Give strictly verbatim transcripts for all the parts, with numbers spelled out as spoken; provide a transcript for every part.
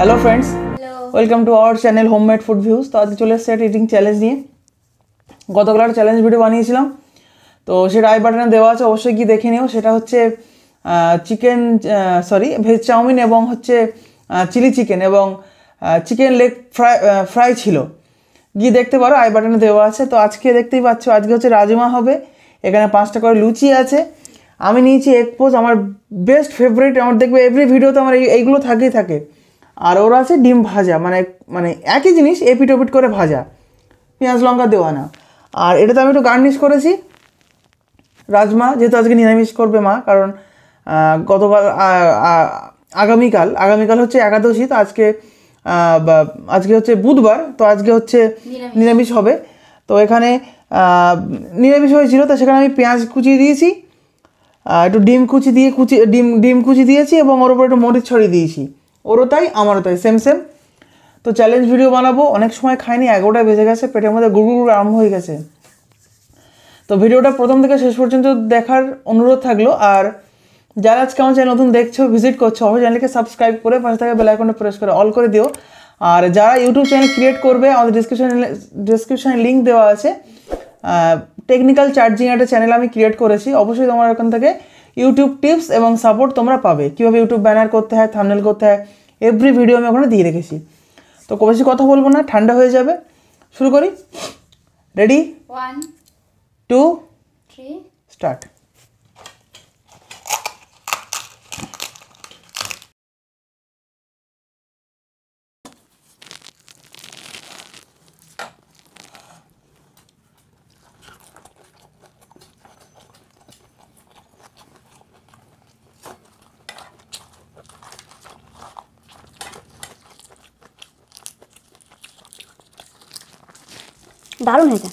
Hello friends, welcome to our channel home made food views. तो आज चले एसেছি eating challenge নিয়ে। গতকাল একটা চ্যালেঞ্জ ভিডিও বানিয়েছিলাম, तो সেটা আই বাটনে দেওয়া আছে, অবশ্যই কি দেখে নিও। সেটা হচ্ছে চিকেন সরি ভেজ চাউমিন এবং হচ্ছে চিলি চিকেন এবং চিকেন লেগ ফ্রাই ফ্রাই ছিল, গিয়ে দেখতে পারো, আই বাটনে দেওয়া আছে। তো আজকে দেখতেই পাচ্ছ, আজকে হচ্ছে রাজমা হবে। এখানে পাঁচটা করে লুচি আছে, আমি নিয়েছি এক পোজ, আমার বেস্ট ফেভারিট। আমার দেখবে এভরি ভিডিওতে আমার এইগুলো থাকেই থাকে। আর ওরা আছে ডিম ভাজা, মানে মানে একই জিনিস এপিট ওপিট করে ভাজা, পেঁয়াজ লঙ্কা দেওয়া না। আর এটাতে আমি একটু গার্নিশ করেছি রাজমা, যেহেতু আজকে নিরামিষ করবে মা, কারণ গতকাল আগামীকাল আগামীকাল হচ্ছে একাদশী, তো আজকে আজকে হচ্ছে বুধবার, তো আজকে হচ্ছে নিরামিষ হবে। তো এখানে নিরামিষ হয়েছিল, তো সেখানে আমি পেঁয়াজ কুচিয়ে দিয়েছি, একটু ডিম কুচি দিয়ে কুচি ডিম ডিম কুচি দিয়েছি এবং ওর উপরে একটু মরিচ ছড়িয়ে দিয়েছি। ওরও তাই আমারও তাই, সেম সেম। তো চ্যালেঞ্জ ভিডিও বানাবো, অনেক সময় খাইনি, এগারোটা বেজে গেছে, পেটের মধ্যে গুড় গুড় আরম্ভ হয়ে গেছে। তো ভিডিওটা প্রথম থেকে শেষ পর্যন্ত দেখার অনুরোধ থাকলো। আর যারা আজকে আমার চ্যানেল নতুন দেখছো, ভিজিট করছো, আমার চ্যানেলকে সাবস্ক্রাইব করে পাশে থাকা বেল আইকনটা প্রেস করে অল করে দিও। আর যারা ইউটিউব চ্যানেল ক্রিয়েট করবে, আমাদের ডিসক্রিপশানে ডিসক্রিপশানে লিঙ্ক দেওয়া আছে। টেকনিক্যাল চার্জিং একটা চ্যানেল আমি ক্রিয়েট করেছি, অবশ্যই তোমার ওখান থেকে ইউটিউব টিপস এবং সাপোর্ট তোমরা পাবে, কীভাবে ইউটিউব ব্যানার করতে হয়, থাম্বনেল করতে হয়, এভরি ভিডিও আমি ওখানে দিয়ে রেখেছি। তো বেশি কথা বলবো না, ঠান্ডা হয়ে যাবে, শুরু করি। Ready, one two three start. দারুণ হয়েছে।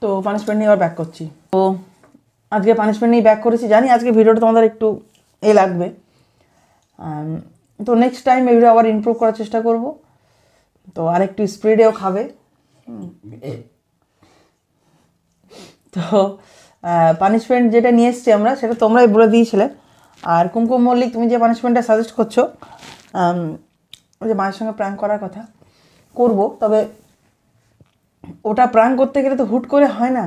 तो पानिशमेंट नहीं और बैक करছি तो आज के पानिशमेंट नहीं बैक করেছি জানি आज के ভিডিওটা তোমাদের একটু এ লাগবে तो नेक्स्ट टाइम এই ভিডিও আবার ইমপ্রুভ করার চেষ্টা করব তো আর একটু স্প্রেডেও খাবে তো পানিশমেন্ট যেটা নিয়ে এসেছি আমরা সেটা তোমরাই বলে দিয়েছিলে আর কুমকুম মল্লিক তুমি যে পানিশমেন্টটা সাজেস্ট করছো ওই যে মায়ের সঙ্গে প্র্যাঙ্ক করার কথা করব তবে ওটা প্র্যাঙ্ক করতে গেলে তো হুট করে হয় না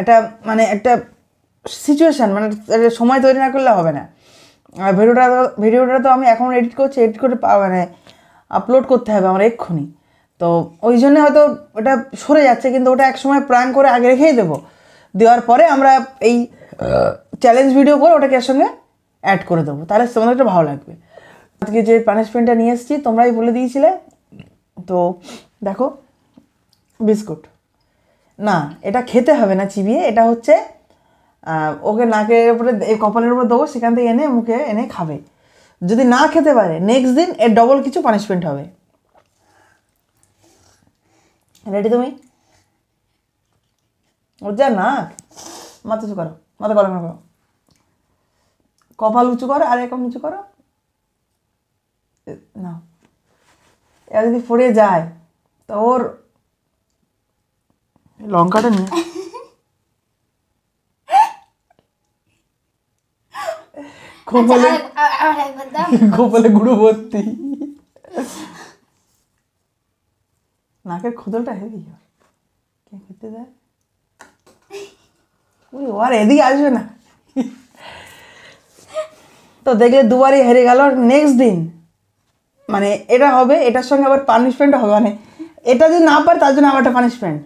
এটা মানে একটা সিচুয়েশন মানে সময় তৈরি না করলে হবে না আর ভিডিওটা ভিডিওটা তো আমি এখন এডিট করছি এডিট করে মানে আপলোড করতে হবে আমার এক্ষুনি তো ওই জন্য হয়তো ওটা সরে যাচ্ছে কিন্তু ওটা এক সময় প্র্যাঙ্ক করে আগে রেখেই দেবো দেওয়ার পরে আমরা এই চ্যালেঞ্জ ভিডিও করে ওটাকে এর সঙ্গে অ্যাড করে দেবো তাহলে তোমাদের একটা ভালো লাগবে আজকে যে পানিশমেন্টটা নিয়ে এসেছি তোমরাই বলে দিয়েছিলে তো দেখো बिस्कुट ना एटा खेते हबे ना चिबिए एटा होच्छे ओके नाकेर उपरे कपालेर उपरे देबो सेखान थेके एने मुखे एने खाबे जोदि ना खेते पारे नेक्स्ट दिन एर डबल किछु पानिशमेंट हबे रेडी तुमि ओजा ना माथा उचु करो माथा गरम करो कपाल उचु करो आर एरकम उचु करो ना एटा जोदि पड़े जाय तो ओर लंका खोपले गुड़ो भर्ती नाक खुदलटा हेवी क्या खेते जाए एदिके आसबे ना तो देखले दुबारई हेरे गेलो नेक्स्ट दिन माने एटा होबे एटार संगे आबार पानिशमेंट होबे माने एटा जोदि ना पारे तार जोन्नो आबार एटा पानिशमेंट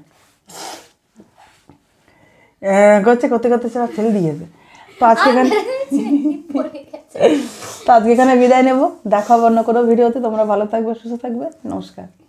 करते करते सब फेल दिए तो आज के आज के विदाय नेब देखा अन्य कोनो भिडियोते तोमरा भालो थाकबे सुस्थ थाकबे नमस्कार।